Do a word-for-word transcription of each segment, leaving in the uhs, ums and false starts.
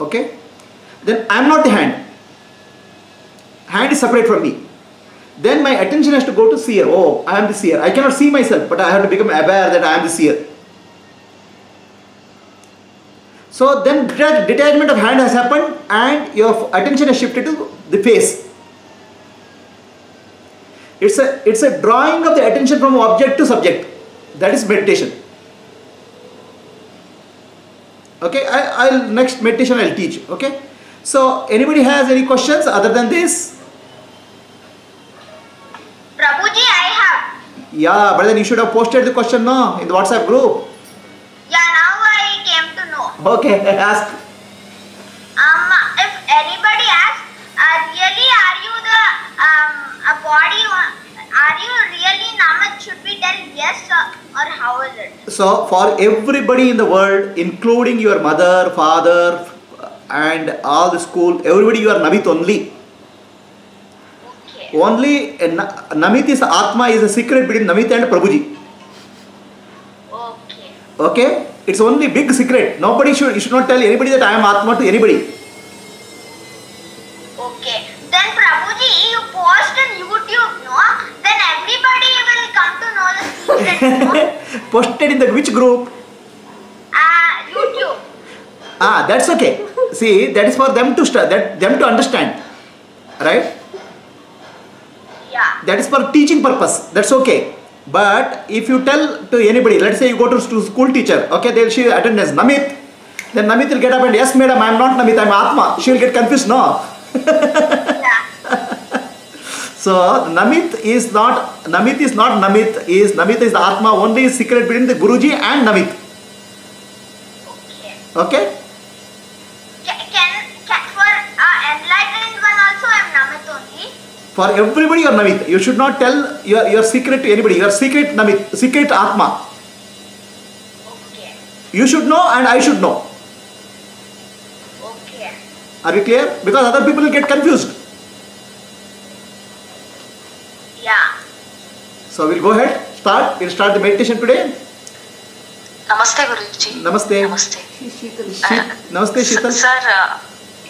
Okay? Then I am not the hand. Hand is separate from me. Then my attention has to go to seer. Oh, I am the seer. I cannot see myself, but I have to become aware that I am the seer. So then detachment of hand has happened and your attention has shifted to the face. It's a, it's a drawing of the attention from object to subject. That is meditation. Okay, I, I'll next meditation I'll teach. Okay, so anybody has any questions other than this? Prabhuji, I have. Yeah, but then you should have posted the question now in the WhatsApp group. Yeah, now I came to know. Okay, ask. Um, if anybody asks, uh, really are you the um, a body, are you really Namit? Should we tell yes or how is it? So for everybody in the world, including your mother, father and all the school, everybody you are Namit only. Only uh, Namit is Atma is a secret between Namit and Prabhuji. Okay. Okay? It's only big secret. Nobody should, you should not tell anybody that I am Atma to anybody. Okay. Then Prabhuji, you post on YouTube, no? Then everybody will come to know the secret, no? Posted in the which group? Ah, uh, YouTube. Ah, that's okay. See, that is for them to start, that them to understand. Right? That is for teaching purpose. That's okay. But if you tell to anybody, let's say you go to school teacher, okay, they'll she attend as Namit. Then Namit will get up and yes, madam, I am not Namit, I am Atma. She will get confused. No. So Namit is not Namit is not Namit is Namit is the Atma. Only is secret between the Guruji and Namit. Okay. Okay. For everybody you are Namit. You should not tell your, your secret to anybody. You are secret Namit, secret Atma. Okay. You should know and I should know. Okay. Are we clear? Because other people will get confused. Yeah. So we'll go ahead, start. We'll start the meditation today. Namaste Guruji. Namaste. Namaste. Uh, Namaste Sheetal. Sir, uh,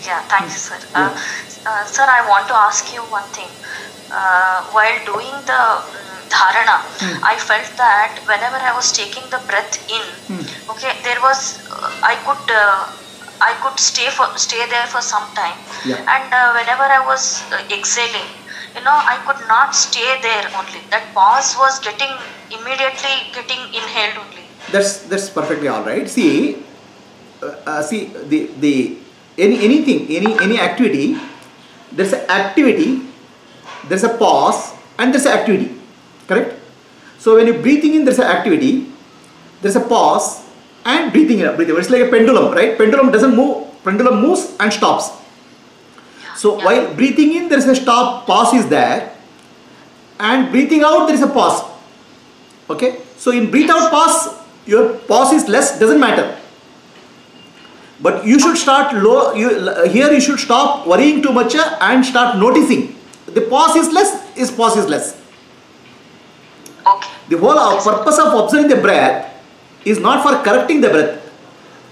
yeah, thank you sir. Uh, yeah. Uh, sir, I want to ask you one thing. Uh, while doing the um, dharana, mm. I felt that whenever I was taking the breath in, mm. okay, there was uh, I could uh, I could stay for stay there for some time, yeah. and uh, whenever I was uh, exhaling, you know, I could not stay there only. That pause was getting immediately getting inhaled only. That's that's perfectly all right. See, uh, uh, see the the any anything any any activity. There's an activity, there's a pause, and there's an activity. Correct? So when you're breathing in, there's an activity, there's a pause, and breathing in. Breathing. It's like a pendulum, right? Pendulum doesn't move. Pendulum moves and stops. So yeah. while breathing in, there's a stop, pause is there, and breathing out, there's a pause. Okay? So in breathe out, pause, your pause is less, doesn't matter. But you should start low, you, here you should stop worrying too much and start noticing. The pause is less, is pause is less. Okay. The whole purpose of observing the breath is not for correcting the breath.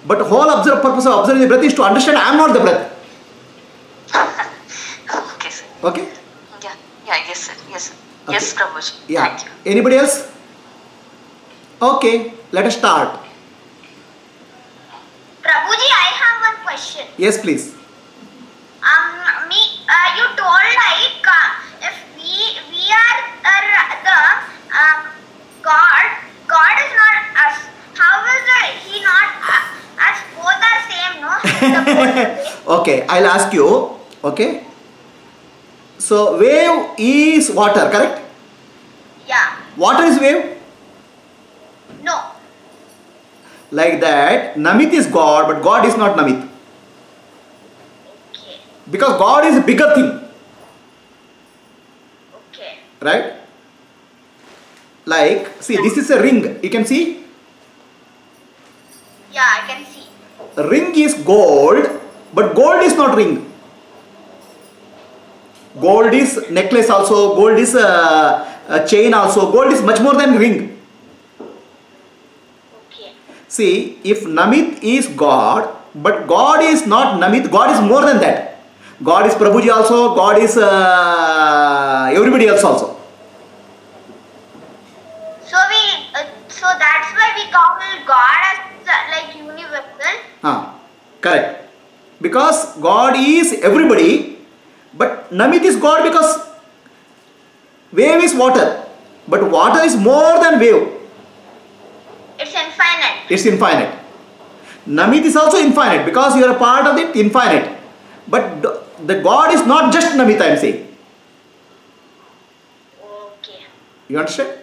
But whole observe, purpose of observing the breath is to understand I am not the breath. Okay sir. Okay? Yeah, yeah, yes sir, yes sir. Okay. Yes Prabhuji, yeah. Thank you. Anybody else? Okay, let us start. Prabhuji, I have one question. Yes, please. Um, me, uh, you told like uh, if we we are uh, the um, God, God is not us. How is it? He not uh, us? Both are same, no? Okay, I'll ask you. Okay. So wave is water, correct? Yeah. Water is wave? No. Like that, Namit is God, but God is not Namit. Okay. Because God is a bigger thing. Okay. Right? Like, see, yeah. This is a ring. You can see? Yeah, I can see. Ring is gold, but gold is not ring. Gold is necklace also, gold is a, a chain also, gold is much more than ring. See, if Namit is God, But God is not Namit. God is more than that. God is Prabhuji also. God is uh, everybody else also. So we, uh, so that's why we call God as uh, like universal. Ah, correct. Because God is everybody, but Namit is God because wave is water, but water is more than wave. It's infinite. It's infinite. Namit is also infinite because you are a part of it, infinite. But the God is not just Namit, I am saying. Okay. You understand?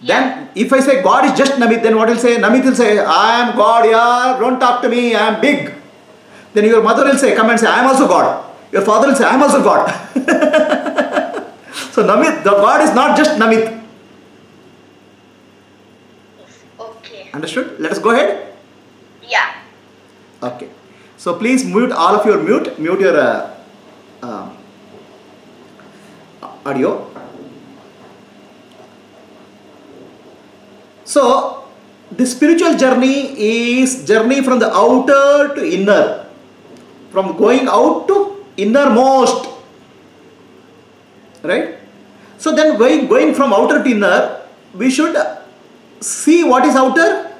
Yeah. Then if I say God is just Namit, then what will say? Namit will say, I am God, yeah, don't talk to me, I am big. Then your mother will say, come and say, I am also God. Your father will say, I am also God. So Namit, the God is not just Namit. Understood? Let us go ahead. Yeah. Okay. So please mute all of your mute. Mute your uh, uh, audio. So the spiritual journey is journey from the outer to inner. From going out to innermost. Right? So then going, going from outer to inner, we should see what is outer,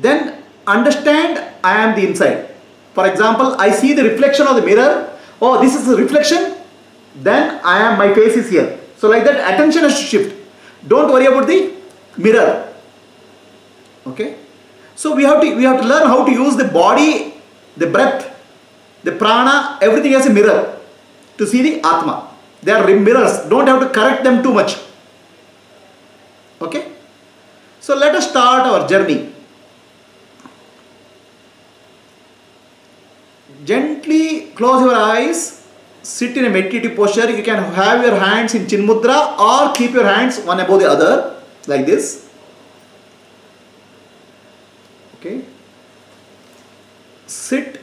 then understand I am the inside. For example, I see the reflection of the mirror. Oh, this is the reflection. Then I am, my face is here. So like that, attention has to shift. Don't worry about the mirror. Okay. So we have to we have to learn how to use the body, the breath, the prana, everything as a mirror to see the Atma. They are mirrors. Don't have to correct them too much. Okay. So let us start our journey. Gently close your eyes, sit in a meditative posture. You can have your hands in Chin Mudra or keep your hands one above the other like this. Okay. Sit.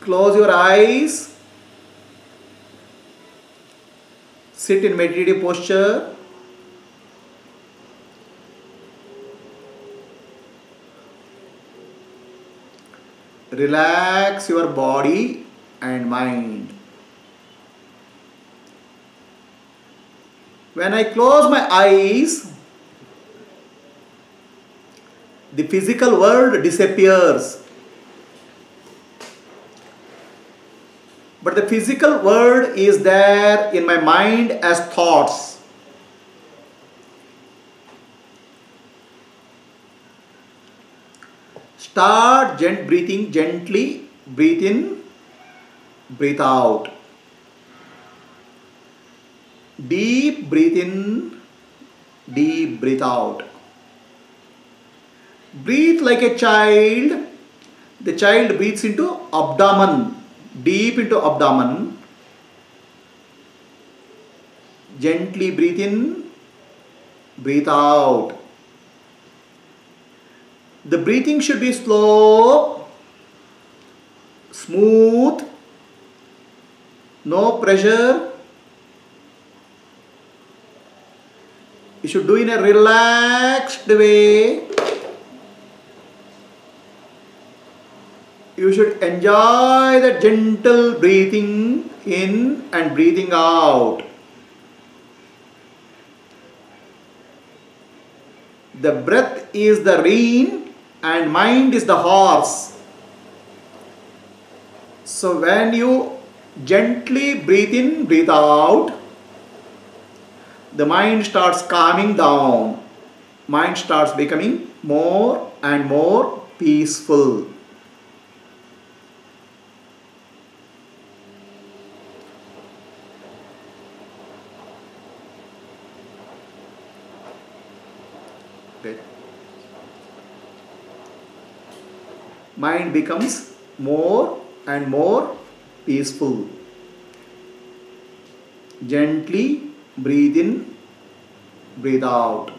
Close your eyes. Sit in meditative posture. Relax your body and mind. When I close my eyes, the physical world disappears. But the physical world is there in my mind as thoughts. Start gent- breathing gently. Breathe in, breathe out. Deep breathe in, deep breathe out. Breathe like a child. The child breathes into abdomen. Deep into abdomen. Gently breathe in, breathe out. The breathing should be slow, smooth, no pressure. You should do in a relaxed way. You should enjoy the gentle breathing in and breathing out. The breath is the rein and mind is the horse. So when you gently breathe in, breathe out, the mind starts calming down. Mind starts becoming more and more peaceful. Mind becomes more and more peaceful. Gently breathe in, breathe out.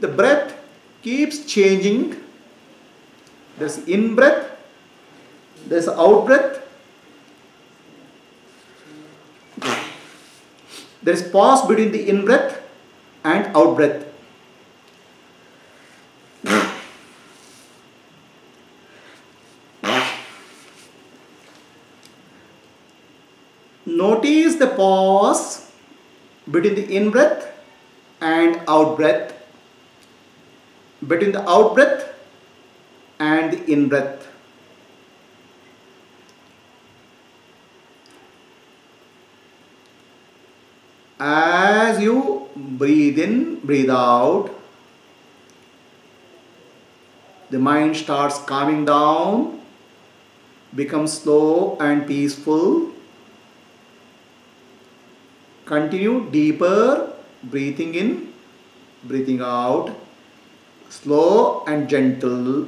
The breath keeps changing. There's in breath, there's out breath. There is pause between the in-breath and out-breath. Notice the pause between the in-breath and out-breath, between the out-breath and the in-breath. As you breathe in, breathe out, the mind starts calming down, becomes slow and peaceful. Continue deeper, breathing in, breathing out, slow and gentle.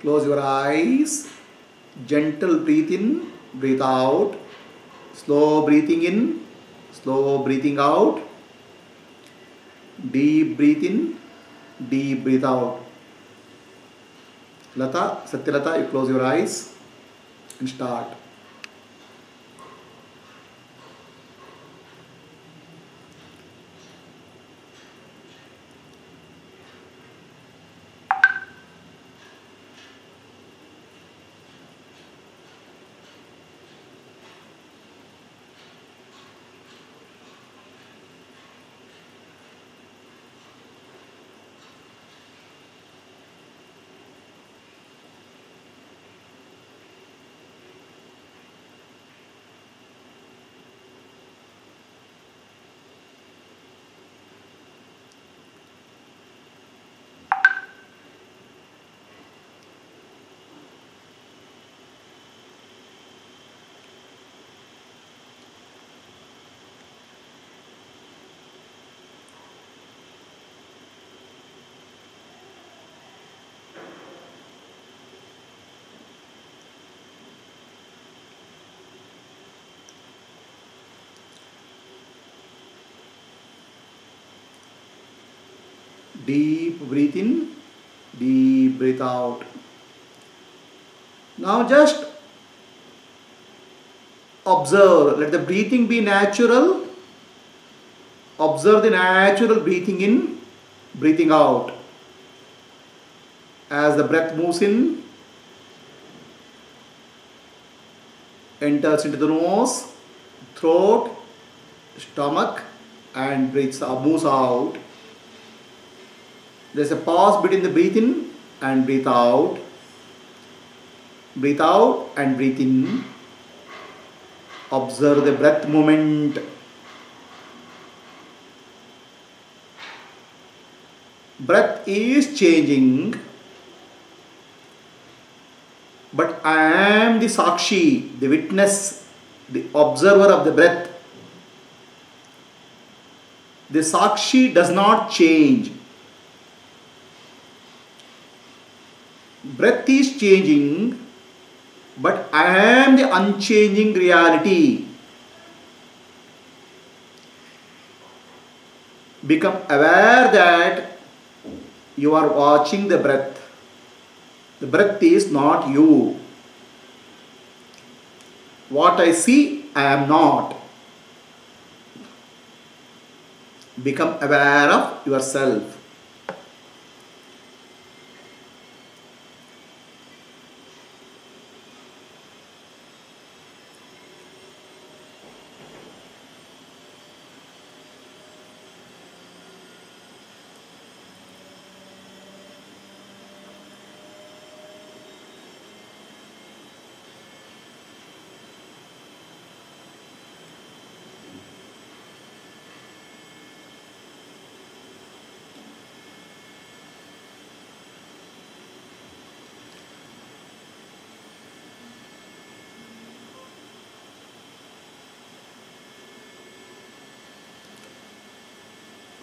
Close your eyes, gentle breathe in, breathe out, slow breathing in, slow breathing out, deep breathe in, deep breathe out. Lata, Satyalata, you close your eyes and start. Deep breathe in, deep breathe out. Now just observe, let the breathing be natural. Observe the natural breathing in, breathing out. As the breath moves in, enters into the nose, throat, stomach, and breathes out, moves out. There is a pause between the breathe in and breathe out, breathe out and breathe in. Observe the breath movement. Breath is changing, but I am the Sakshi, the witness, the observer of the breath. The Sakshi does not change. Breath is changing, but I am the unchanging reality. Become aware that you are watching the breath. The breath is not you. What I see, I am not. Become aware of yourself.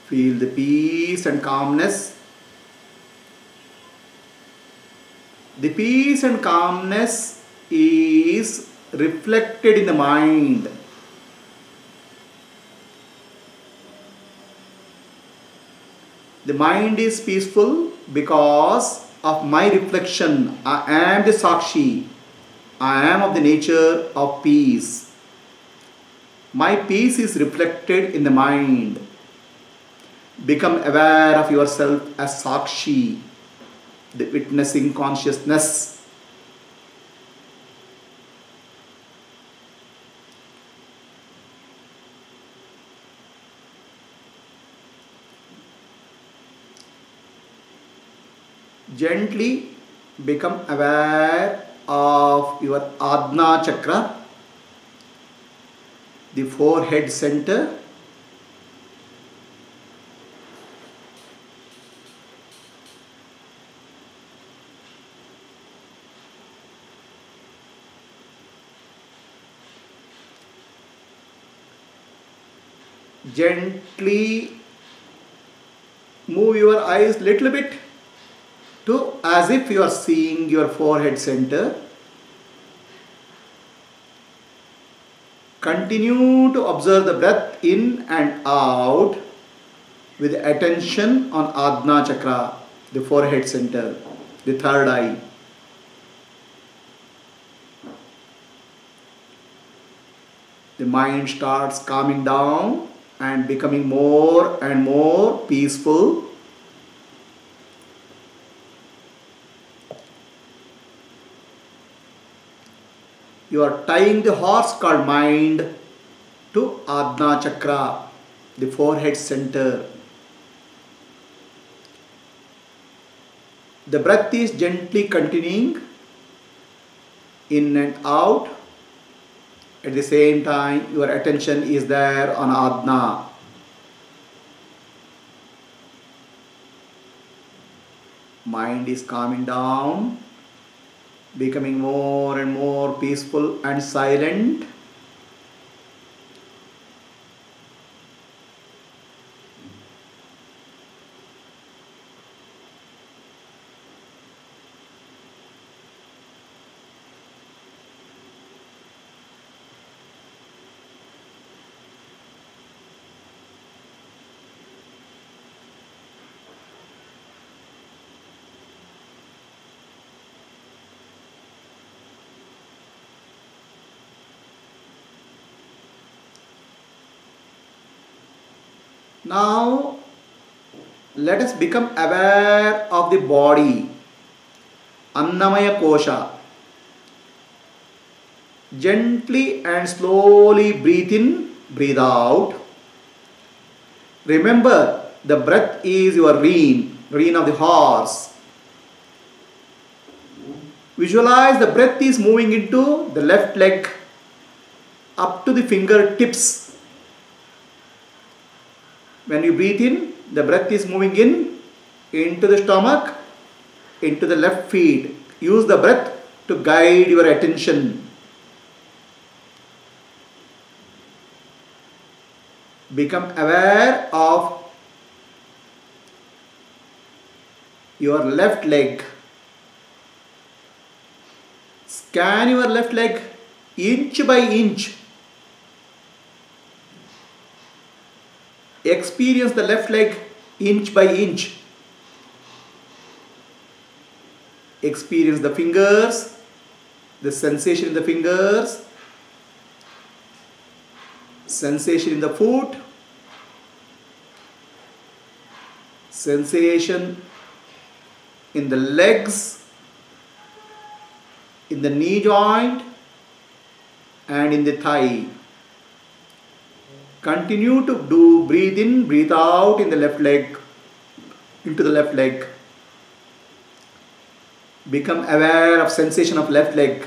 Feel the peace and calmness. The peace and calmness is reflected in the mind. The mind is peaceful because of my reflection. I am the Sakshi. I am of the nature of peace. My peace is reflected in the mind. Become aware of yourself as Sakshi, the witnessing consciousness. Gently become aware of your Ajna chakra, the forehead center. Gently move your eyes little bit to as if you are seeing your forehead center. Continue to observe the breath in and out with attention on Ajna chakra, the forehead center, the third eye. The mind starts calming down and becoming more and more peaceful. You are tying the horse called mind to Ajna chakra, the forehead center. The breath is gently continuing in and out. At the same time, your attention is there on Ajna. Mind is calming down, becoming more and more peaceful and silent. Now, let us become aware of the body, annamaya kosha. Gently and slowly breathe in, breathe out. Remember, the breath is your rein, rein of the horse. Visualize the breath is moving into the left leg up to the fingertips. When you breathe in, the breath is moving in, into the stomach, into the left feet. Use the breath to guide your attention. Become aware of your left leg. Scan your left leg inch by inch. Experience the left leg inch by inch. Experience the fingers, the sensation in the fingers, sensation in the foot, sensation in the legs, in the knee joint, and in the thigh. Continue to do breathe in, breathe out in the left leg, into the left leg. Become aware of sensation of left leg.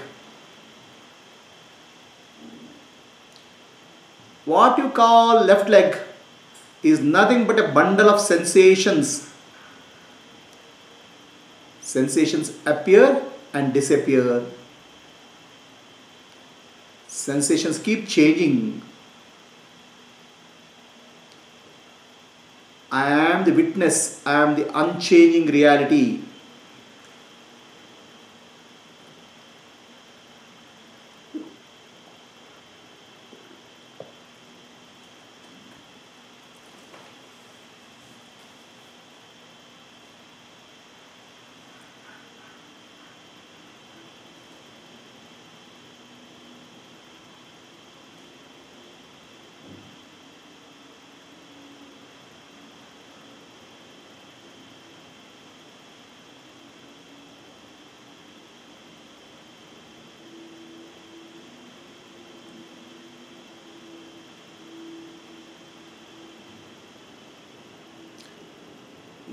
What you call left leg is nothing but a bundle of sensations. Sensations appear and disappear. Sensations keep changing. I am the witness, I am the unchanging reality.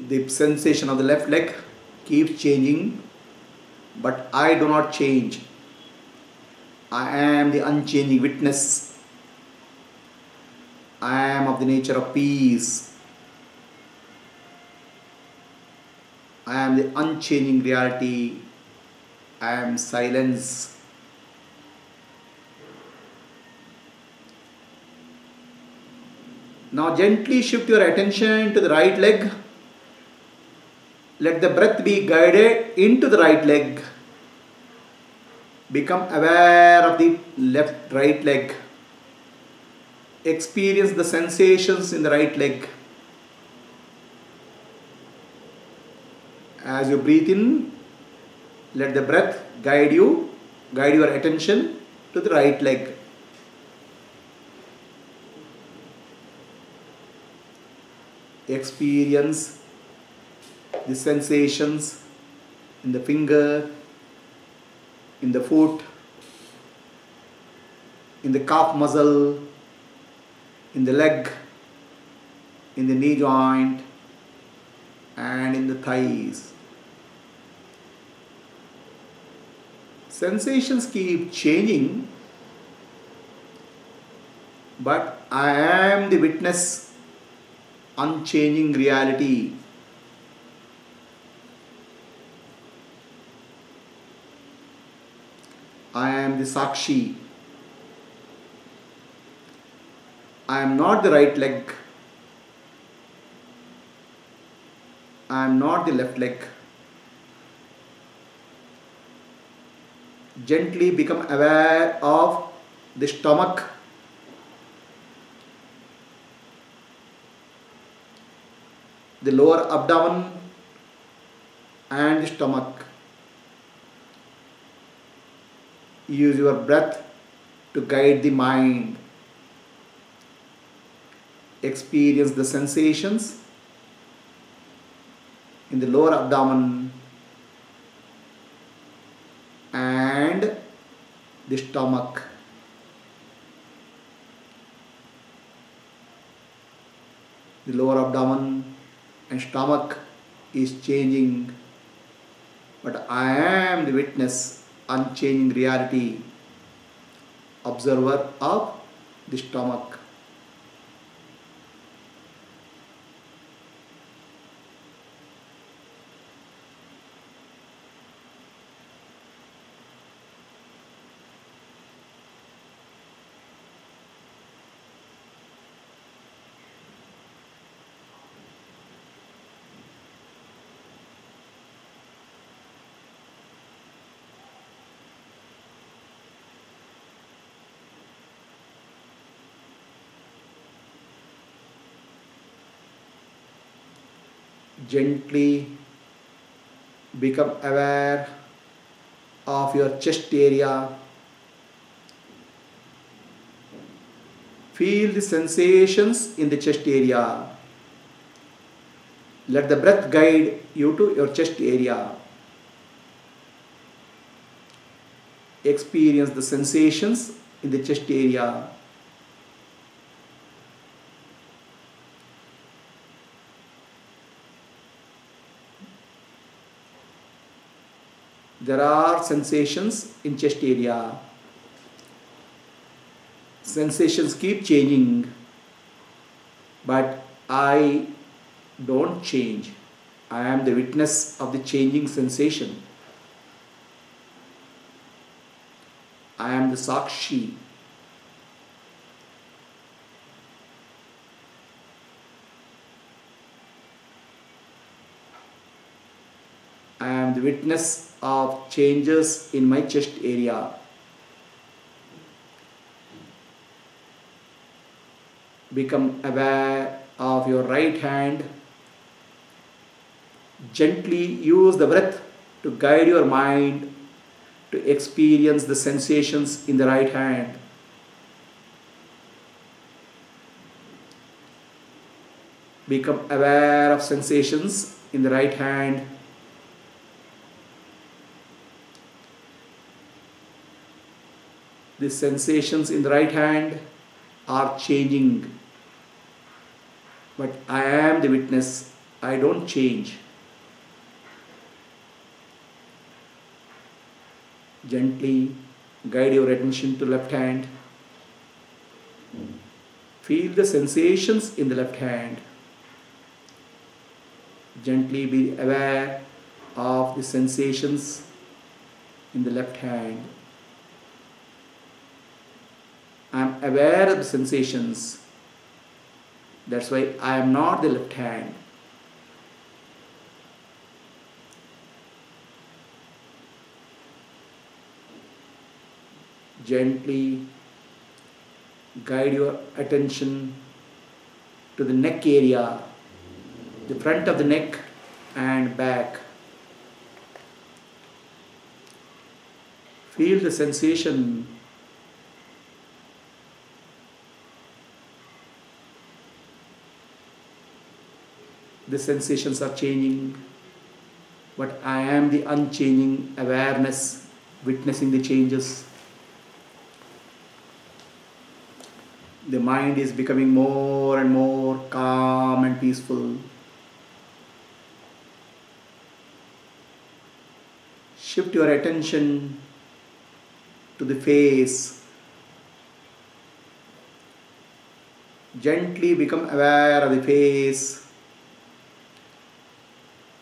The sensation of the left leg keeps changing, but I do not change. I am the unchanging witness. I am of the nature of peace. I am the unchanging reality. I am silence. Now gently shift your attention to the right leg. Let the breath be guided into the right leg. Become aware of the left, right leg. Experience the sensations in the right leg. As you breathe in, let the breath guide you, guide your attention to the right leg. Experience the sensations in the finger, in the foot, in the calf muscle, in the leg, in the knee joint, and in the thighs. Sensations keep changing, but I am the witness, unchanging reality. I am the Sakshi. I am not the right leg. I am not the left leg. Gently become aware of the stomach. The lower abdomen and the stomach. Use your breath to guide the mind. Experience the sensations in the lower abdomen and the stomach. The lower abdomen and stomach is changing, but I am the witness, unchanging reality, observer of the stomach. Gently become aware of your chest area. Feel the sensations in the chest area. Let the breath guide you to your chest area. Experience the sensations in the chest area. There are sensations in chest area. Sensations keep changing, but I don't change. I am the witness of the changing sensation. I am the Sakshi. I am the witness of changes in my chest area. Become aware of your right hand. Gently use the breath to guide your mind to experience the sensations in the right hand. Become aware of sensations in the right hand. The sensations in the right hand are changing. But I am the witness. I don't change. Gently guide your attention to left hand. Feel the sensations in the left hand. Gently be aware of the sensations in the left hand. I am aware of the sensations. That's why I am not the left hand. Gently guide your attention to the neck area, the front of the neck and back. Feel the sensation. The sensations are changing, but I am the unchanging awareness, witnessing the changes. The mind is becoming more and more calm and peaceful. Shift your attention to the face. Gently become aware of the face.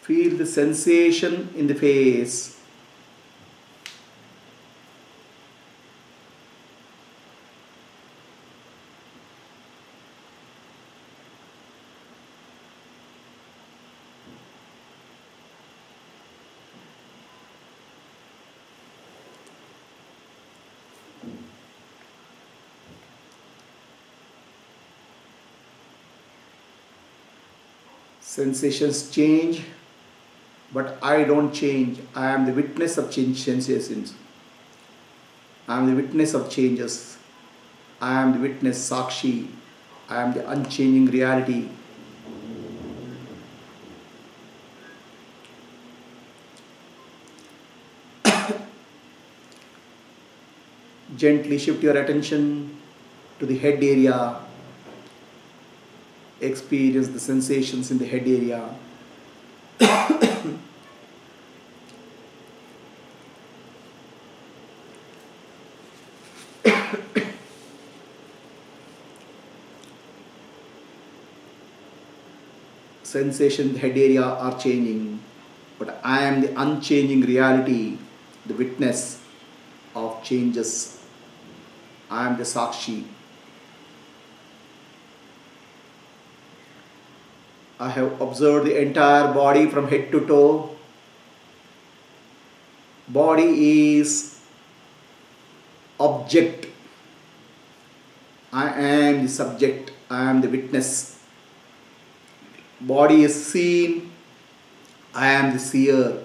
Feel the sensation in the face. Sensations change. But I don't change. I am the witness of change sensations. I am the witness of changes. I am the witness, Sakshi. I am the unchanging reality. Gently shift your attention to the head area. Experience the sensations in the head area. Sensation, head area are changing, but I am the unchanging reality, the witness of changes. I am the Sakshi. I have observed the entire body from head to toe. Body is object. I am the subject. I am the witness. Body is seen, I am the seer.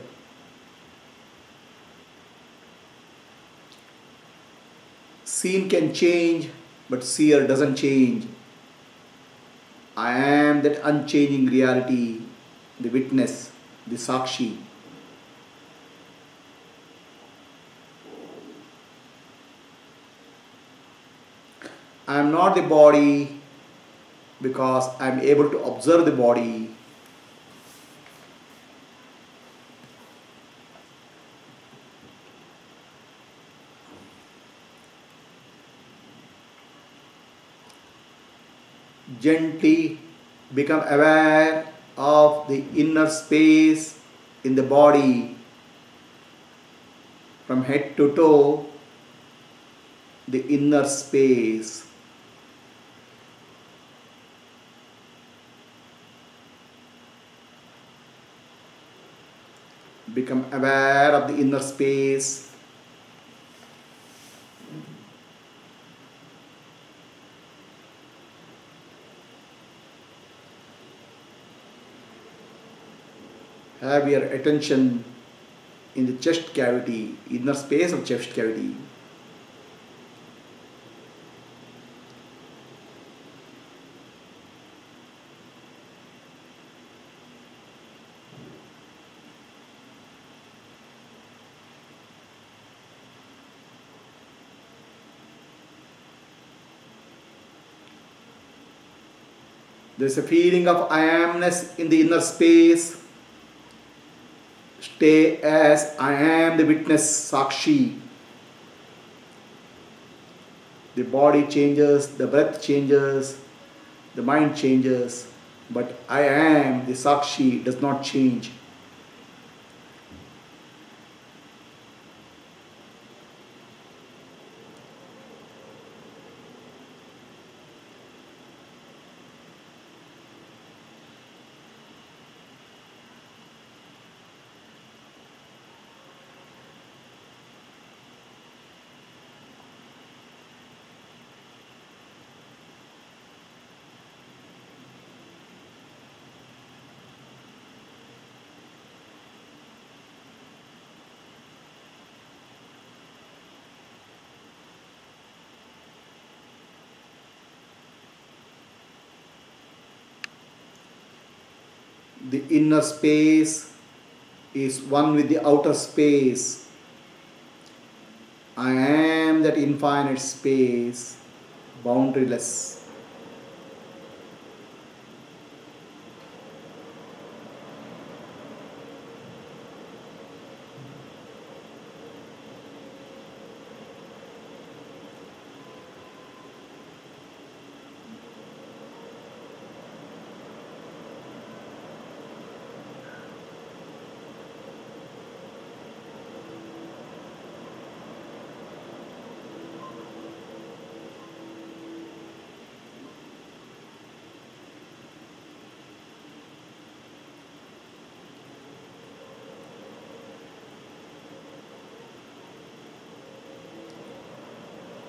Seen can change, but seer doesn't change. I am that unchanging reality, the witness, the Sakshi. I am not the body, because I am able to observe the body. Gently become aware of the inner space in the body. From head to toe, the inner space. Become aware of the inner space. Have your attention in the chest cavity, inner space of chest cavity. There is a feeling of I amness in the inner space. Stay as I am the witness, Sakshi. The body changes, the breath changes, the mind changes, but I am the Sakshi does not change. The inner space is one with the outer space. I am that infinite space, boundaryless.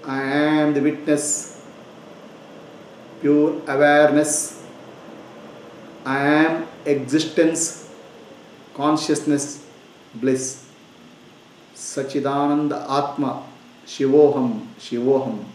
I am the witness, pure awareness. I am existence, consciousness, bliss. Sachidananda Atma, Shivoham, Shivoham.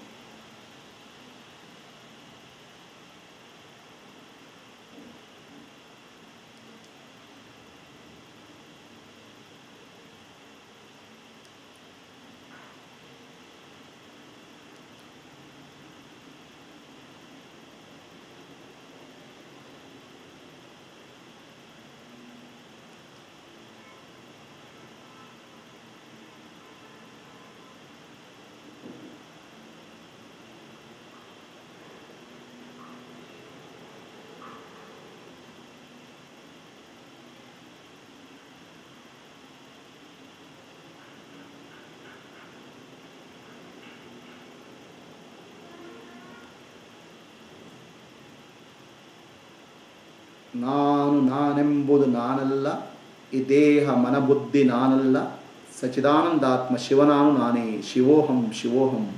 Nanu nanembudu nanalla, ideha manabuddhi nanalla, Sachidanandatma Shivananu nane, Shivoham, Shivoham.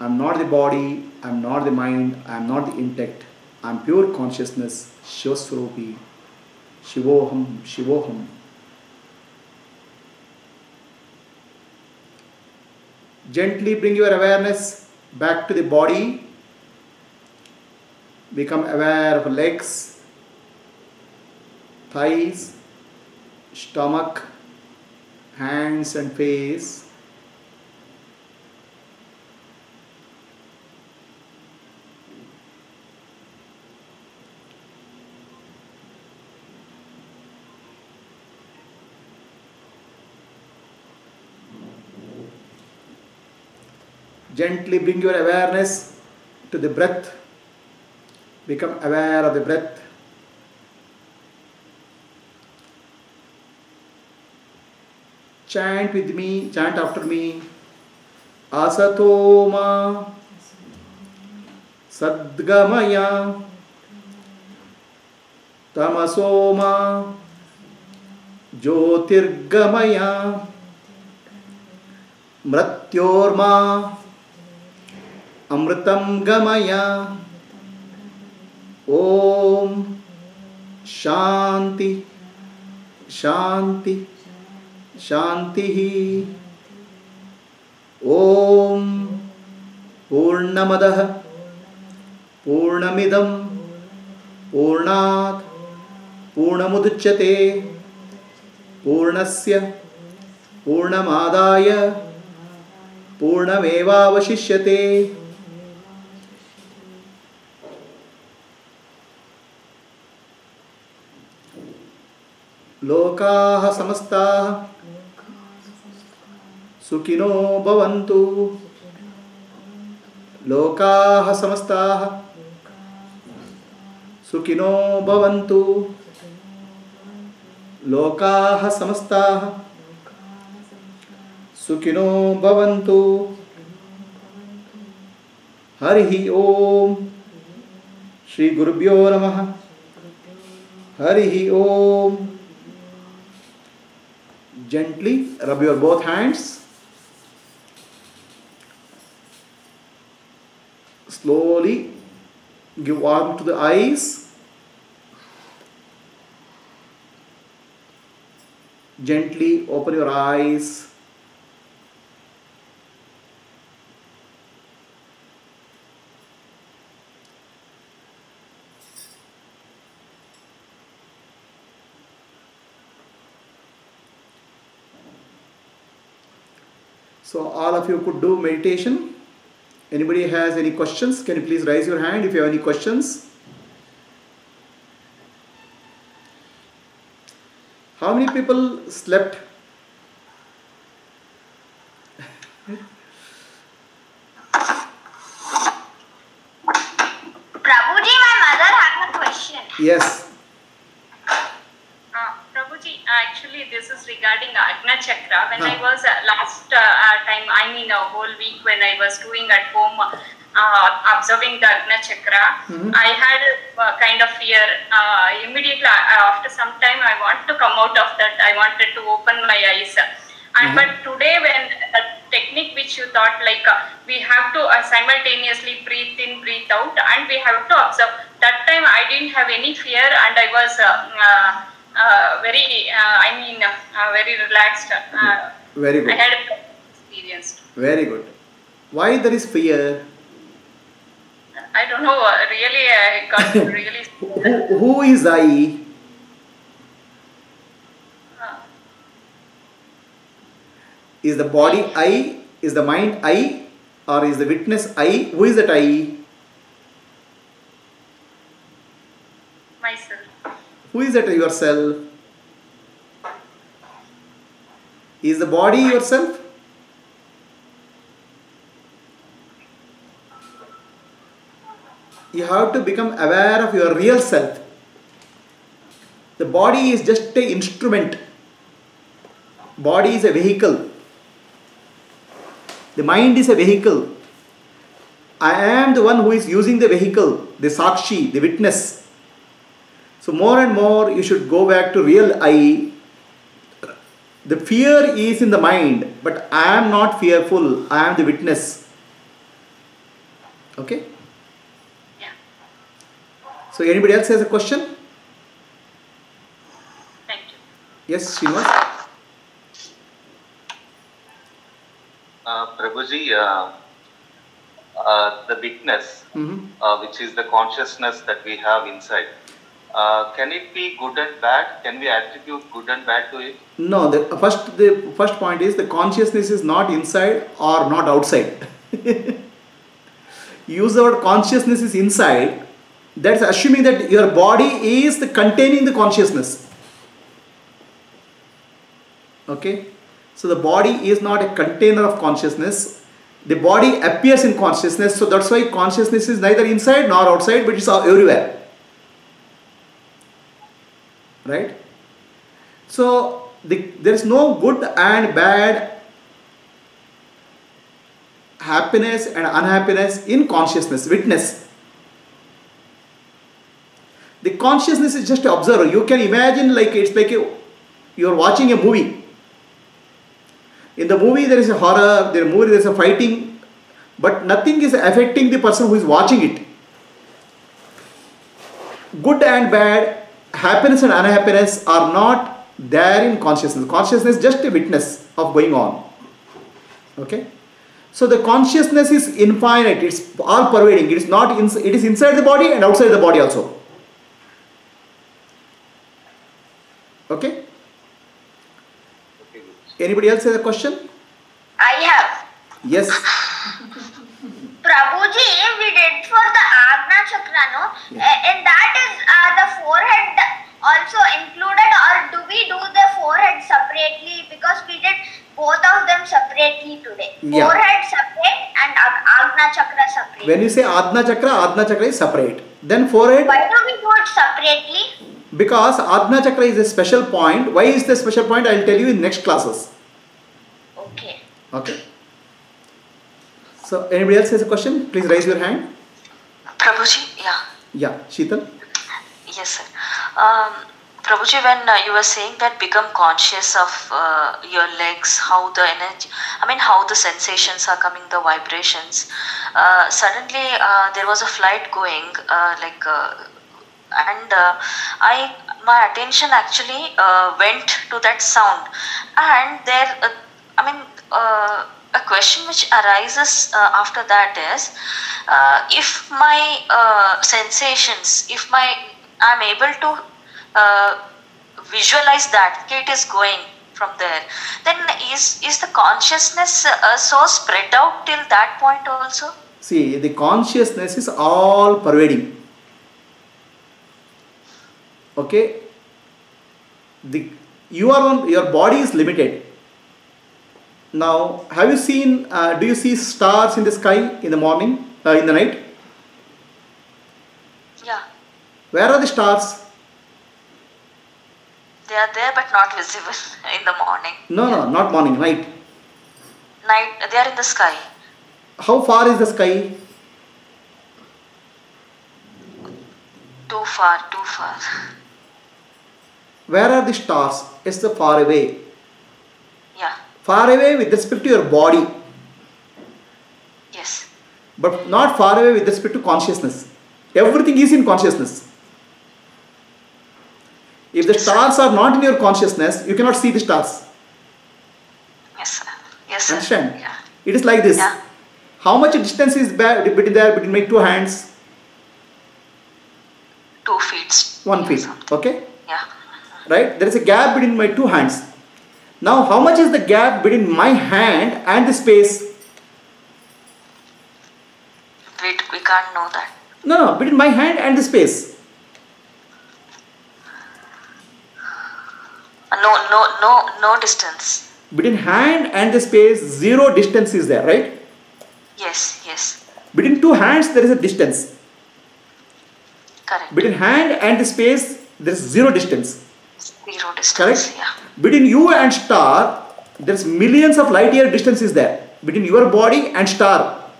I am not the body, I am not the mind, I am not the intellect, I am pure consciousness, Shivaswarupi, Shivoham, Shivoham. Gently bring your awareness back to the body. Become aware of legs, thighs, stomach, hands and face. Gently bring your awareness to the breath. Become aware of the breath. Chant with me, chant after me. Asatoma Sadgamaya Tamasoma ज्योतिर्गमया मृत्योर्मा अमृतम गमया। ओम शांति शांति शांति। ओम पूर्णमदः पूर्णमिदं पूर्णात् पूर्णमुदच्यते पूर्णस्य पूर्णमादाय पूर्णमेवावशिष्यते। लोकाः समस्ताः सुखिनो भवन्तु। लोकाः समस्ताः सुखिनो भवन्तु। लोकाः समस्ताः सुखिनो भवन्तु। हरि ओम। श्री गुरुभ्यो नमः। हरि ओम। Gently rub your both hands. Slowly give warmth to the eyes. Gently open your eyes. So all of you could do meditation. Anybody has any questions? Can you please raise your hand if you have any questions? How many people slept? Prabhuji, my mother had a question. Yes. Actually, this is regarding Ajna chakra. When huh. I was uh, last uh, time, I mean a whole week when I was doing at home, uh, observing the Ajna chakra, mm-hmm. I had a kind of fear. Uh, immediately after some time, I want to come out of that. I wanted to open my eyes. And mm-hmm. but today, when the technique which you taught, like uh, we have to uh, simultaneously breathe in, breathe out, and we have to observe. That time, I didn't have any fear, and I was. Uh, uh, Uh, very, uh, I mean, uh, very relaxed. Uh, very good. I had experienced. Very good. Why there is fear? I don't know. Really, I got really. who, who is I? Uh, is the body I? Is the mind I? Or is the witness I? Who is that I? Myself. Who is that yourself? Is the body yourself? You have to become aware of your real self. The body is just an instrument. Body is a vehicle. The mind is a vehicle. I am the one who is using the vehicle, the Sakshi, the witness. So more and more you should go back to real I. The fear is in the mind, but I am not fearful. I am the witness. Okay? Yeah. So anybody else has a question? Thank you. Yes, Shiva. Uh, Prabhuji, uh, uh, the witness, mm-hmm. uh, which is the consciousness that we have inside. Uh, can it be good and bad? Can we attribute good and bad to it? No, the first, the first point is the consciousness is not inside or not outside. Use our consciousness is inside. That's assuming that your body is the containing the consciousness. Okay? So the body is not a container of consciousness. The body appears in consciousness. So that's why consciousness is neither inside nor outside, but it's everywhere. Right? So the, there is no good and bad, happiness and unhappiness in consciousness, witness. The consciousness is just an observer. You can imagine like it's like a you are watching a movie. In the movie there is a horror, in the movie there is a fighting, but nothing is affecting the person who is watching it. Good and bad, happiness and unhappiness are not there in consciousness. Consciousness is just a witness of going on. Okay? So the consciousness is infinite, it's all pervading, it is not in, it is inside the body and outside the body also. Okay? Anybody else has a question? I have. Yes. Prabhuji, we did for the Ajna chakra, no? Yeah. And that is uh, the forehead also included, or do we do the forehead separately? Because we did both of them separately today. Yeah. Forehead separate and Ajna chakra separate. When you say Ajna chakra, Ajna chakra is separate. Then forehead... Why do we do it separately? Because Ajna chakra is a special point. Why is the special point? I will tell you in next classes. Okay. Okay. So, anybody else has a question? Please raise your hand. Prabhuji, yeah. Yeah, Sheetal. Yes, sir. Um, Prabhuji, when uh, you were saying that become conscious of uh, your legs, how the energy, I mean, how the sensations are coming, the vibrations. Uh, suddenly, uh, there was a flight going, uh, like, uh, and uh, I, my attention actually uh, went to that sound, and there, uh, I mean. Uh, A question which arises uh, after that is, uh, if my uh, sensations, if my I'm able to uh, visualize that it is going from there, then is is the consciousness uh, so spread out till that point also? See, the consciousness is all pervading. Okay, the you are on your body is limited. Now, have you seen, uh, do you see stars in the sky in the morning, uh, in the night? Yeah. Where are the stars? They are there but not visible in the morning. No, yeah. no, not morning, night. Night, they are in the sky. How far is the sky? Too far, too far. Where are the stars? It's the far away. Yeah. Far away with respect to your body. Yes. But not far away with respect to consciousness. Everything is in consciousness. If the yes, stars sir. are not in your consciousness, you cannot see the stars. Yes, sir. Yes, sir. Understand? Yeah. It is like this. Yeah. How much distance is between there between my two hands? Two feet. One feet. Okay? Yeah. Right? There is a gap between my two hands. Now, how much is the gap between my hand and the space? Wait, we can't know that. No, no, between my hand and the space. No, no, no, no distance. Between hand and the space, zero distance is there, right? Yes, yes. Between two hands, there is a distance. Correct. Between hand and the space, there is zero distance. Zero distance, correct? Yeah. Between you and star, there's millions of light year distance is there. Between your body and star.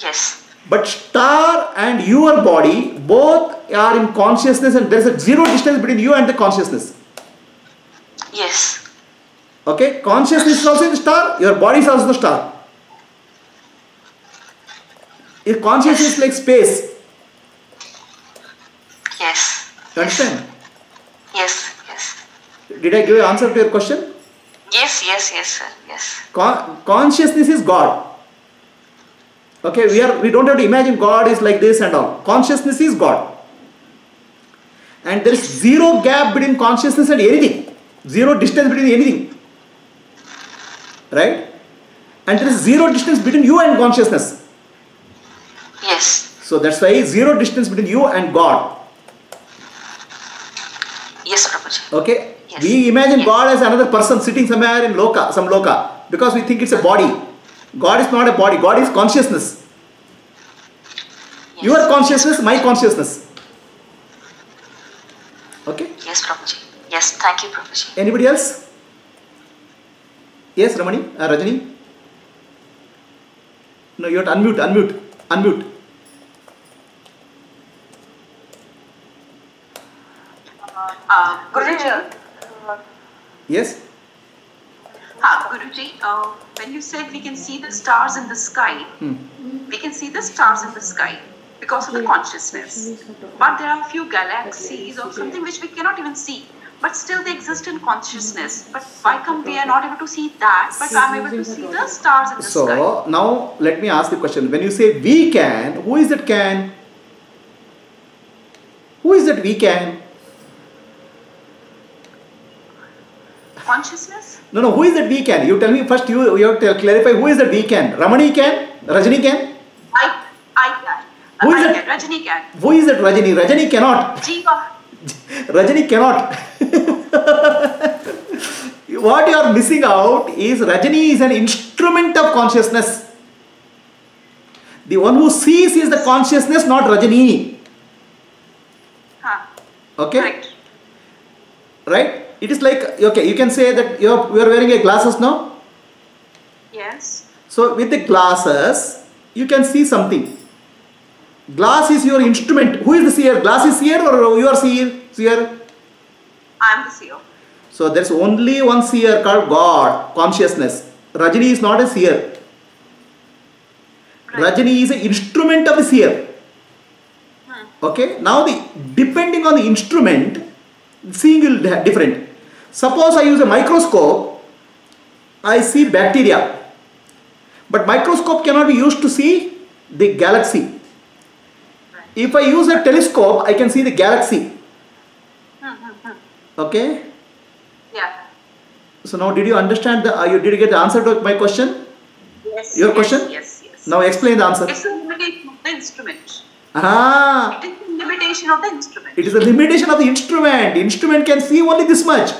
Yes. But star and your body both are in consciousness, and there's a zero distance between you and the consciousness. Yes. Okay. Consciousness is also in the star. Your body is also the star. Your consciousness is like space. Yes. You understand? Yes. Did I give an answer to your question? Yes, yes, yes, sir. Yes. Con consciousness is God. Okay, we are. We don't have to imagine God is like this and all. Consciousness is God, and there is zero gap between consciousness and anything, zero distance between anything, right? And there is zero distance between you and consciousness. Yes. So that's why zero distance between you and God. Yes, Prabhuji. Okay. Yes. We imagine yes. God as another person sitting somewhere in loka, some loka, because we think it's a body. God is not a body. God is consciousness. Yes. Your consciousness, my consciousness. Okay? Yes, Prabhuji. Yes, thank you, Prabhuji. Anybody else? Yes, Ramani, uh, Rajani? No, you have to unmute, unmute, unmute. Uh, Guruji, Yes? Ah, Guruji, uh, when you said we can see the stars in the sky, hmm. we can see the stars in the sky because of the consciousness. But there are a few galaxies or something which we cannot even see. But still they exist in consciousness. But why come we are not able to see that, but I am able to see the stars in the so, sky? So, now let me ask the question. When you say we can, who is that can? Who is that we can? Consciousness? No, no, who is that we can? You tell me first, you, you have to clarify who is that we can? Ramani can? Rajani can? I, I can. Who is I that? Can. Rajani can. Who is that Rajani? Rajani cannot. Jeeva. Rajani cannot. What you are missing out is Rajani is an instrument of consciousness. The one who sees is the consciousness, not Rajani. Huh. Okay? Right. Right? It is like, okay, you can say that you are, you are wearing a glasses now? Yes. So with the glasses, you can see something. Glass is your instrument. Who is the seer? Glass is seer or you are seer? Seer? I am the seer. So there is only one seer called God, consciousness. Rajani is not a seer. Right. Rajani is an instrument of a seer. Hmm. Okay. Now the depending on the instrument, seeing will be different. Suppose I use a microscope, I see bacteria. But microscope cannot be used to see the galaxy. If I use a telescope, I can see the galaxy. Okay? Yeah. So now did you understand the, uh, you, did you get the answer to my question? Yes. Your yes, question? Yes, yes. Now explain the answer. It's a limitation of the instrument. Ah. It is a limitation of the instrument. It is a limitation of the instrument. Instrument can see only this much.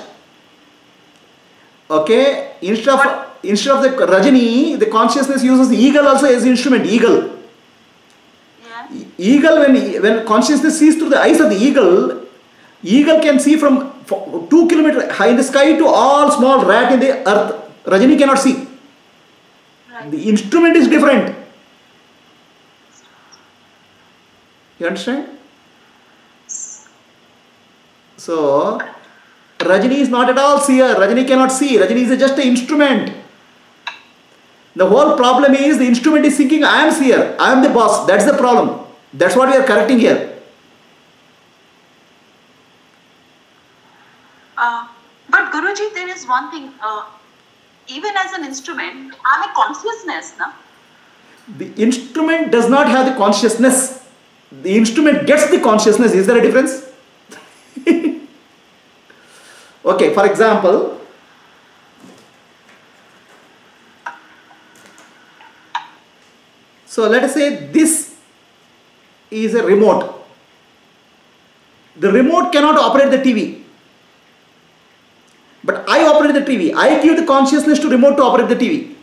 Okay? Instead of, but, instead of the Rajani, the consciousness uses the eagle also as instrument, eagle. Eagle, when, when consciousness sees through the eyes of the eagle, eagle can see from two kilometers high in the sky to all small rat in the earth. Rajani cannot see. Right. The instrument is different. You understand? So, Rajani is not at all seer. Rajani cannot see. Rajani is just an instrument. The whole problem is the instrument is thinking, I am seer, I am the boss. That's the problem. That's what we are correcting here. Uh, but Guruji, there is one thing. Uh, even as an instrument, I am a consciousness. No? The instrument does not have the consciousness. The instrument gets the consciousness. Is there a difference? Okay, for example, so let us say this is a remote. The remote cannot operate the T V. But I operate the T V. I give the consciousness to remote to operate the T V.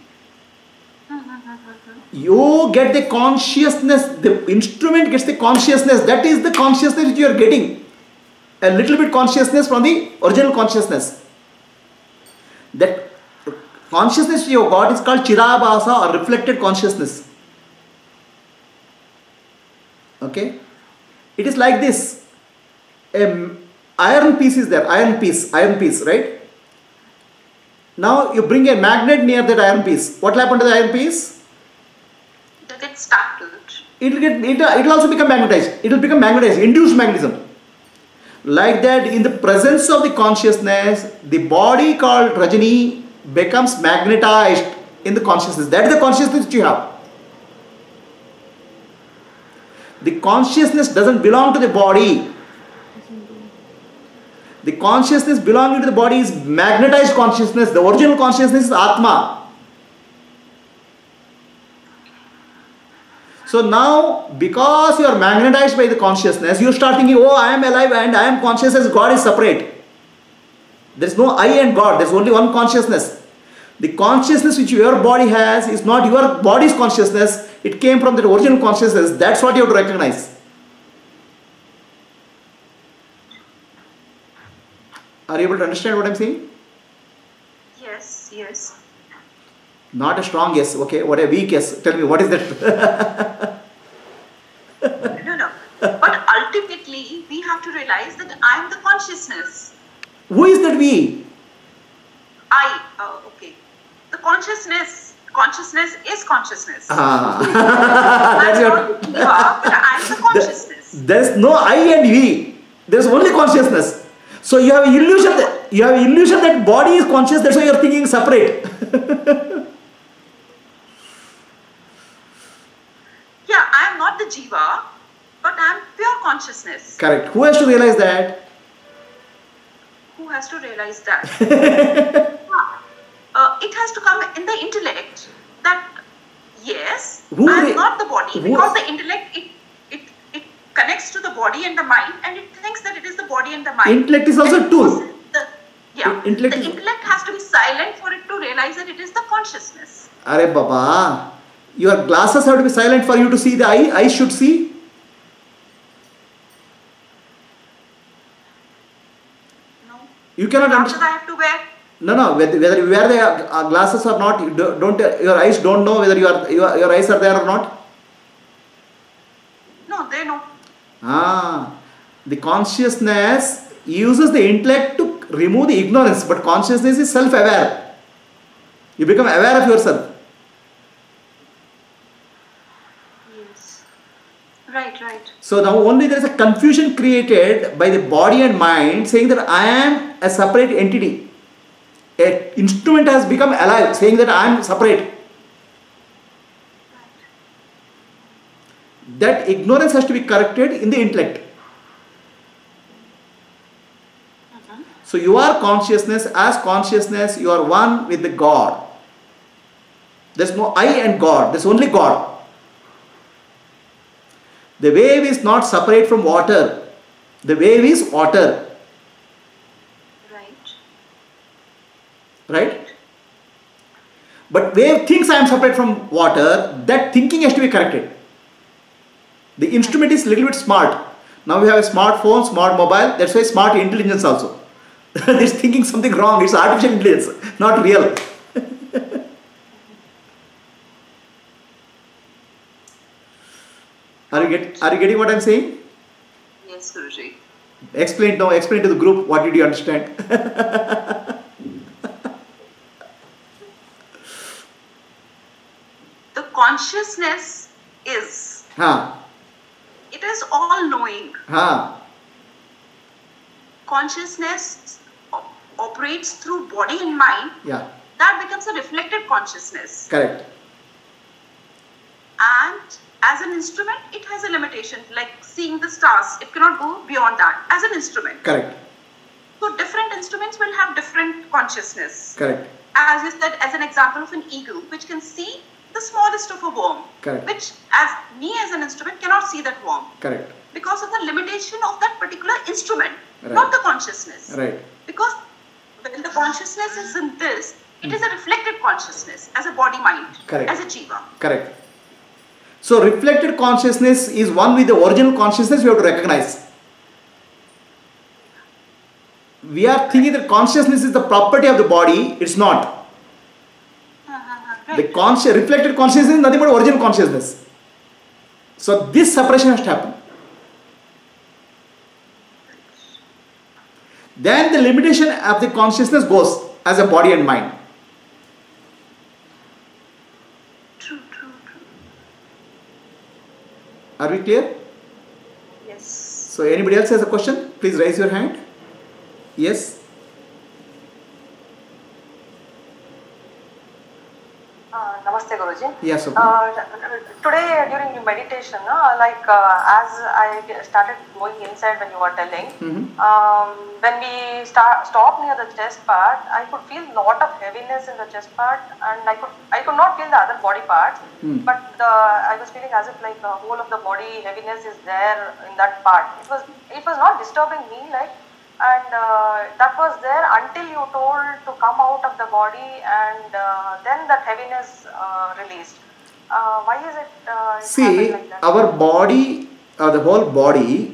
You get the consciousness, the instrument gets the consciousness. That is the consciousness which you are getting. A little bit consciousness from the original consciousness. That consciousness you have got is called chirabasa or reflected consciousness. Okay, it is like this. Um, iron piece is there, iron piece, iron piece, right? Now you bring a magnet near that iron piece. What will happen to the iron piece? It will get stuck to it. It will get, it, it will also become magnetized. It will become magnetized, induced magnetism. Like that, in the presence of the consciousness, the body called Rajani becomes magnetized in the consciousness. That is the consciousness that you have. The consciousness doesn't belong to the body. The consciousness belonging to the body is magnetized consciousness. The original consciousness is Atma. So now, because you are magnetized by the consciousness, you start thinking, oh, I am alive and I am conscious as God is separate. There is no I and God. There is only one consciousness. The consciousness which your body has is not your body's consciousness. It came from the original consciousness. That's what you have to recognize. Are you able to understand what I'm saying? Yes, yes. Not a strong yes, okay, what a weak yes. Tell me, what is that? No, no. But ultimately, we have to realize that I am the consciousness. Who is that we? consciousness. Consciousness is consciousness. Ah. That's your. I am the consciousness. There's no I and we. There's only consciousness. So you have illusion that you have illusion that body is conscious. That's why you are thinking separate. Yeah, I am not the jeeva, but I am pure consciousness. Correct. Who has to realize that? Who has to realize that? Uh, it has to come in the intellect that yes, I am not the body, because the intellect it, it it connects to the body and the mind, and it thinks that it is the body and the mind. Intellect is also a tool. The, yeah, the intellect, the intellect has to be silent for it to realize that it is the consciousness. Arey Baba, your glasses have to be silent for you to see the eye. I should see. No. You cannot understand. I have to wear. No, no. Whether, whether you wear the glasses or not, you don't. Your eyes don't know whether you are, your your eyes are there or not. No, they know. Ah, the consciousness uses the intellect to remove the ignorance, but consciousness is self-aware. You become aware of yourself. Yes. Right, right. So now only there is a confusion created by the body and mind, saying that I am a separate entity. An instrument has become alive, saying that I am separate. That ignorance has to be corrected in the intellect. Uh-huh. So you are consciousness. As consciousness, you are one with the God. There's no I and God. There's only God. The wave is not separate from water. The wave is water. Right? But wave thinks I am separate from water. That thinking has to be corrected. The instrument is a little bit smart. Now we have a smartphone, smart mobile. That's why smart intelligence also. It's thinking something wrong. It's artificial intelligence, not real. Are you get? Are you getting what I'm saying? Yes, Guruji. Explain now. Explain to the group. What did you understand? Consciousness is. Huh. It is all knowing. Huh. Consciousness op operates through body and mind. Yeah. That becomes a reflected consciousness. Correct. And as an instrument, it has a limitation. Like seeing the stars, it cannot go beyond that. As an instrument. Correct. So different instruments will have different consciousness. Correct. As you said, as an example of an eagle, which can see the smallest of a worm. Correct. Which as me as an instrument cannot see that worm. Correct. Because of the limitation of that particular instrument, right. Not the consciousness. Right. Because when the consciousness is in this, it is a reflected consciousness as a body-mind. Correct. As a jiva. Correct. So reflected consciousness is one with the original consciousness we have to recognize. We are thinking that consciousness is the property of the body. It's not. The conscious, reflected consciousness is nothing but original consciousness. So this separation has to happen. Then the limitation of the consciousness goes as a body and mind. True, true, true. Are we clear? Yes. So anybody else has a question? Please raise your hand. Yes. Namaste Guruji. Yes, okay. uh, Today during meditation, uh, like uh, as I started going inside when you were telling, mm-hmm. um, when we start, stopped near the chest part, I could feel a lot of heaviness in the chest part, and I could I could not feel the other body parts, mm. but the, I was feeling as if like the whole of the body heaviness is there in that part. It was it was not disturbing me like. And uh, that was there until you told to come out of the body, and uh, then that heaviness uh, released. Uh, why is it? Uh, See, like that? Our body, uh, the whole body,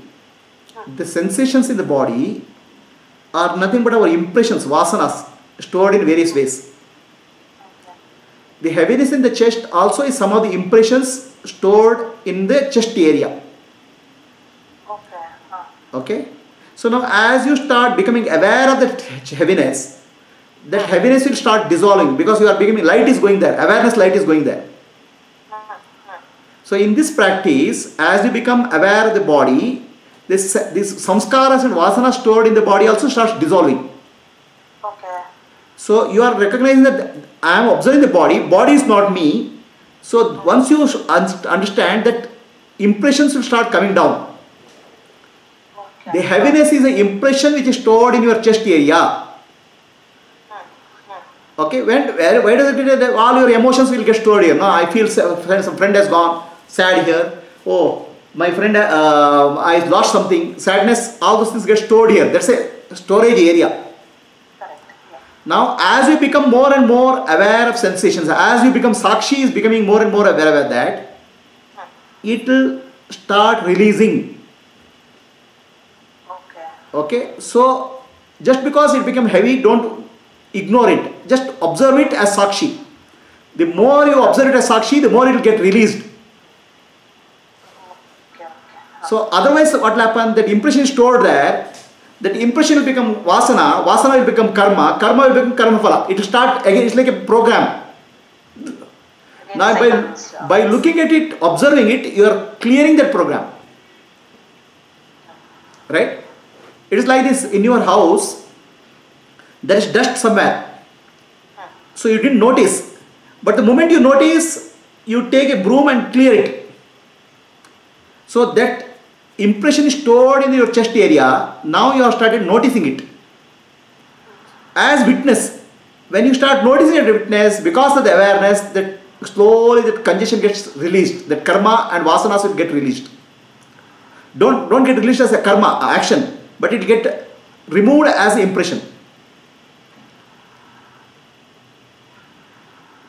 hmm. the sensations in the body are nothing but our impressions, vasanas, stored in various ways. Okay. The heaviness in the chest also is some of the impressions stored in the chest area. Okay. Huh. Okay. So now as you start becoming aware of that heaviness, that heaviness will start dissolving because you are becoming, light is going there, awareness light is going there. So in this practice, as we become aware of the body, this, this samskaras and vasanas stored in the body also starts dissolving. Okay. So you are recognizing that I am observing the body, body is not me. So once you understand that, impressions will start coming down. Okay. The heaviness is an impression which is stored in your chest area. Okay, when, where, where does it, all your emotions will get stored here. No, I feel some friend has gone, sad here. Oh, my friend, uh, I lost something, sadness, all those things get stored here. That's a storage area. Correct. Yeah. Now, as you become more and more aware of sensations, as you become, Sakshi is becoming more and more aware of that, huh. It will start releasing. Okay. Okay, so just because it become heavy, don't ignore it. Just observe it as Sakshi. The more you observe it as Sakshi, the more it will get released. So otherwise what will happen, that impression is stored there, that impression will become vasana, vasana will become karma, karma will become karmaphala. It will start again, it's like a program. Now by, by looking at it, observing it, you are clearing that program. Right? It is like this, in your house, there is dust somewhere, so you didn't notice, but the moment you notice, you take a broom and clear it. So that impression is stored in your chest area, now you have started noticing it. As witness, when you start noticing it witness, because of the awareness, that slowly that congestion gets released, that karma and vasanas will get released. Don't, don't get released as a karma, action, but it will get removed as an impression.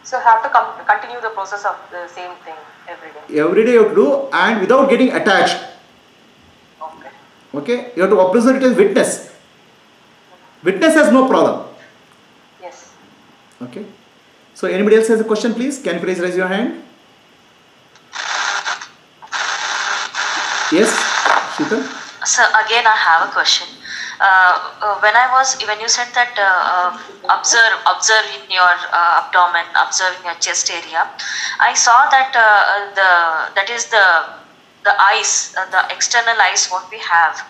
So have to come, continue the process of the same thing every day. Every day you have to do, and without getting attached. Okay. Okay. You have to observe it as witness. Witness has no problem. Yes. Okay. So anybody else has a question, please? Can you please raise your hand? Yes, Shita? So again, I have a question. Uh, uh, when I was, when you said that uh, uh, observe, observe in your uh, abdomen, observe in your chest area, I saw that uh, the, that is the, the eyes, uh, the external eyes what we have,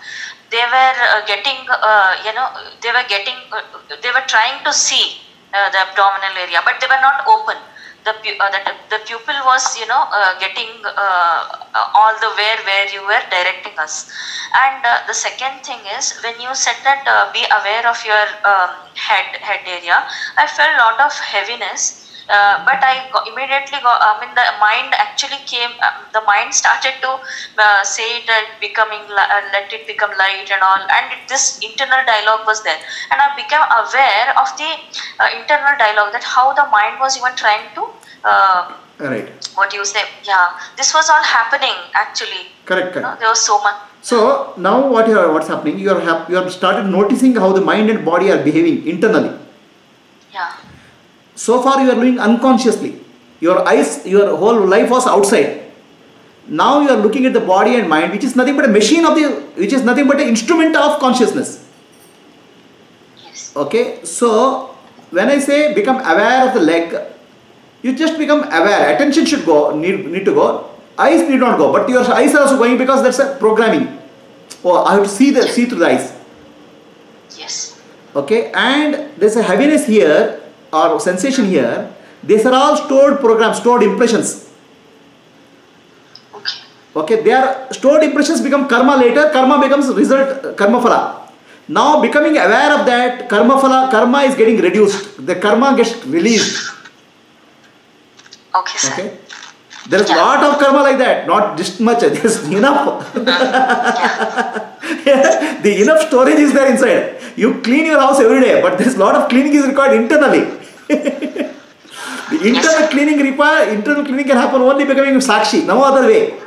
they were uh, getting, uh, you know, they were getting, uh, they were trying to see uh, the abdominal area, but they were not open. The, uh, the, the pupil was, you know, uh, getting uh, all the where where you were directing us. And uh, the second thing is, when you said that uh, be aware of your um, head head area, I felt a lot of heaviness, uh, but I got, immediately got, I mean the mind actually came, uh, the mind started to uh, say that becoming, uh, let it become light and all, and it, this internal dialogue was there. And I became aware of the uh, internal dialogue, that how the mind was even trying to Uh, right. What you say? Yeah, this was all happening actually. Correct. correct. No, there was so much. So now what you are, what's happening? You are have you have started noticing how the mind and body are behaving internally. Yeah. So far you are doing unconsciously. Your eyes, your whole life was outside. Now you are looking at the body and mind, which is nothing but a machine of the, which is nothing but an instrument of consciousness. Yes. Okay. So when I say become aware of the leg, you just become aware. Attention should go, need, need to go. Eyes need not go, but your eyes are also going because that's a programming. Oh, I have to see the yeah. see through the eyes. Yes. Okay, and there's a heaviness here or sensation here. These are all stored programs, stored impressions. Okay. Okay, they are stored impressions become karma later. Karma becomes result, karmaphala. Now becoming aware of that, karmaphala, karma is getting reduced. The karma gets released. Okay, sir. Okay. There is a yeah. lot of karma like that, not just much, there is enough. yeah. The enough storage is there inside. You clean your house every day, but there is a lot of cleaning is required internally. the internal yes, cleaning require, internal cleaning can happen only becoming Sakshi, no other way.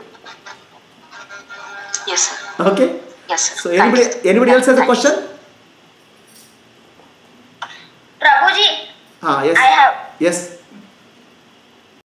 Yes, sir. Okay? Yes, sir. So anybody, anybody else has a question? Prabhuji, ah, yes. I have. Yes.